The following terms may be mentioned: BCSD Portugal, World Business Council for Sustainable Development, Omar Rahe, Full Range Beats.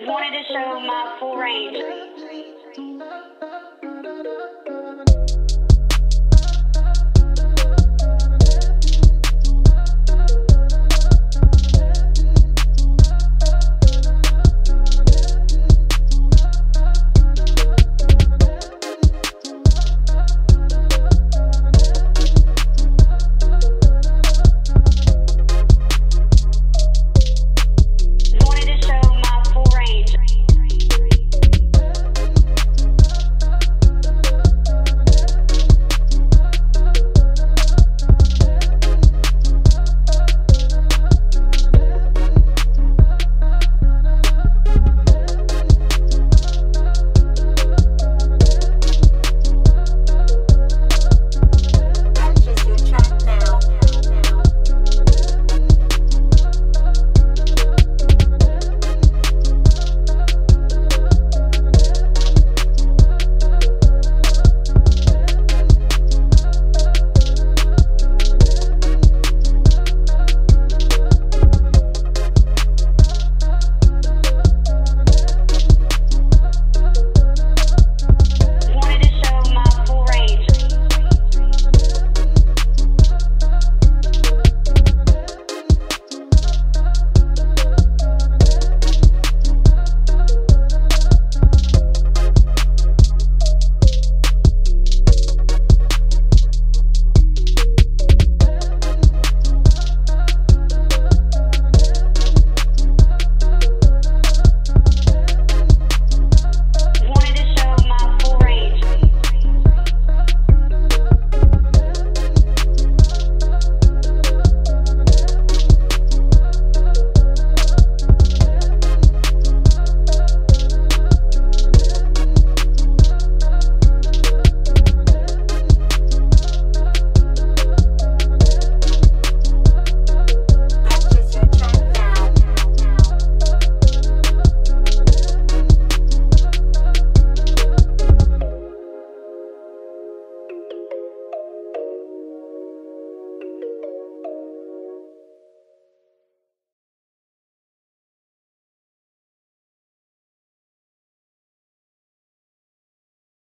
wanted to show my full range.